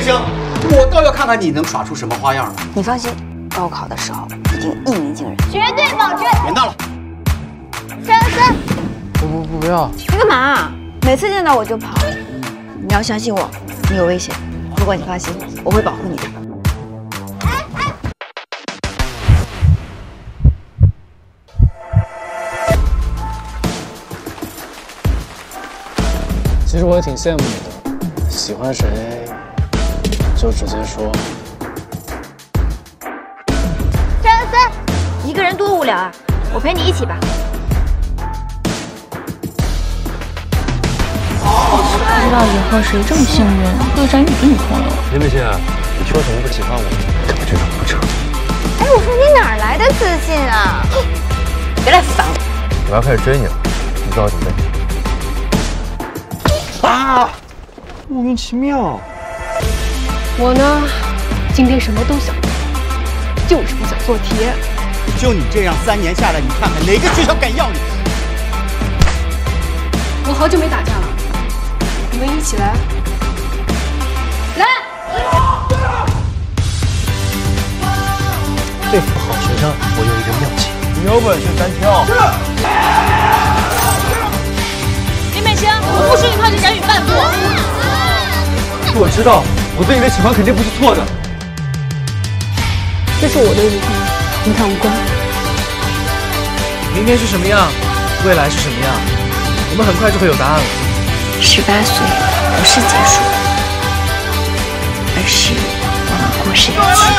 桂香，我倒要看看你能耍出什么花样了。你放心，高考的时候一定一鸣惊人，绝对保证。别闹了，313。不要！你干嘛？每次见到我就跑。你要相信我，你有危险。不过你放心，我会保护你的。 其实我也挺羡慕你的，喜欢谁就直接说。313，一个人多无聊啊，我陪你一起吧。不知道以后谁这么幸运会有张雨婷女朋友？林美心，你缺什么不喜欢我？感觉很不成。哎，我说你哪来的自信啊？别来烦我！我要开始追你了，你做好准备。 啊！莫名其妙。我呢，今天什么都想做，就是不想做题。就你这样，3年下来，你看看哪个学校敢要你？我好久没打架了，你们一起来。来！对付好学生，我有一个妙计。你有本事咱跳。是。 我不许你靠近展宇半步。我知道，我对你的喜欢肯定不是错的。这是我对你的，跟他无关。明天是什么样，未来是什么样，我们很快就会有答案了。18岁不是结束，而是我们故事的起